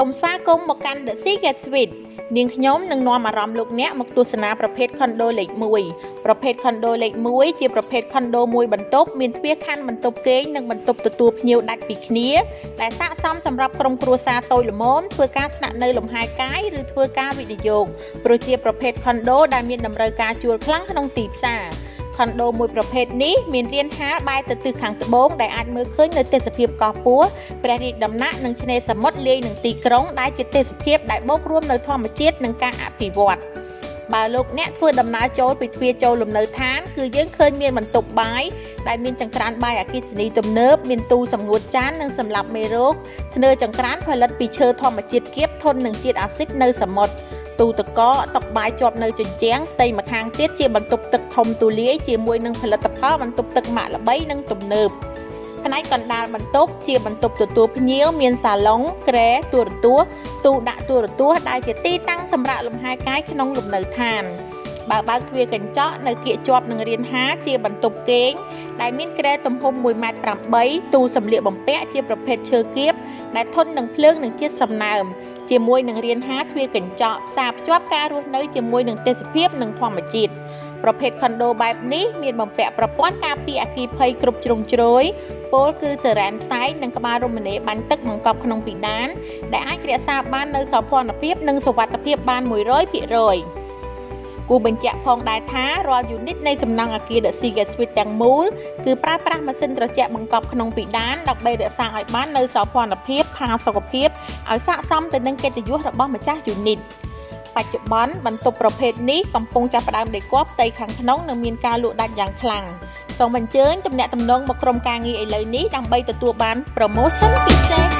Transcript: Sông Sa Công một căn The Secret Suite. Niên nhóm nâng nom mà rầm lục nét một tu sân à condo lệ mùi. Prophet condo lệ mùi chỉ prophet condo mùi bẩn tốp miền phía khăn bẩn tốp kế nâng bẩn tốp từ tuột nhiều đặc biệt nía. Lại xã xong sầm rập trong cua sa tôi là món thưa cá nặng nơi lồng hai cái rồi thưa cá vị dụng. Pro chỉ prophet condo đại miền đầm rơi cá chuột lắng trong tiệp xà. Condo mùi prophet ní miền riêng há bay từ từ hàng từ bốn đại anh mới khơi nơi tây sập cò púa. Prairie đầm nát nâng trên đây sầm mót lê nâng tì cống đại trên tây sập đại bốc rôm nơi thoa một chiếc nâng ca bị vọt. Bà lục nét thưa đầm ná chối bị thưa châu lùm nơi tháng cứ dấn khơi miên mình tục bái đại miên chẳng cản bài ở kia sini tùm nớp miên tu sầm ngột chán nâng sầm lạp mê rốt nơi chẳng cản phải lật bị chơ thoa một chiếc kiếp thôn nâng chiếc axit nơi sầm mót tu tự có tộc bài chọt nơi chỉnh chén tây mặt hàng tiết chia bằng tục tực thông tu lưới chia muối nâng phải lật tập khó bằng tục tực mạ là bấy nâng tùm nớp phần ấy còn đa bằng tốt chia bằng tục từ tuột nhiều miền xà lóng kẻ tua tua đại chỉ ti tăng sầm rạ lùm hai cái khi nông lùm nở thàn bà bác thuê cảnh chó nở kia chọp nở riêng há chia bằng tục kén đại miền kẻ tùm hôm mùi mạt bám bấy tu sầm liệu bằng pẹ chia bằng pet chơi kiếp đại thôn nở phương nở chia sầm nào chia muối nở riêng há thuê cảnh chó sạp chọp ca ruột nở chia muối nở tê sẹp nở thoa mà chít Prophet condo bài ní miền bằng pẹ propon ca pi aki pay cướp trồng trối phố cứ sờ rán sái nâng cà ba romane bán tắc bằng cọp khăn ông bị đán đại ai kia xa ban nơi sò phòn tập tiếp nâng sò vặt tập tiếp ban mùi rối bị rồi cú bình chạm phong đại thá rồi unit này sầm năng kia The Secret Suite tàng múa cứ pra mà xin trò chạm bằng cọp khăn ông bị đán đặc biệt để xa hỏi bán nơi sò phòn tập tiếp hàng sò tập tiếp ở xa xong từ nâng cây từ vuốt là bom mà chắc unit ปัจจุบันบรรทุกประเภทนี้กำลังจะประดามในกรอบไตขังขนมในเมียนกาลุดันอย่างคลั่งส่งบัญชีจำแนกจำนวนบกรมการเงินเลยนี้ดังใบตัวบ้านโปรโมชั่นพิเศษ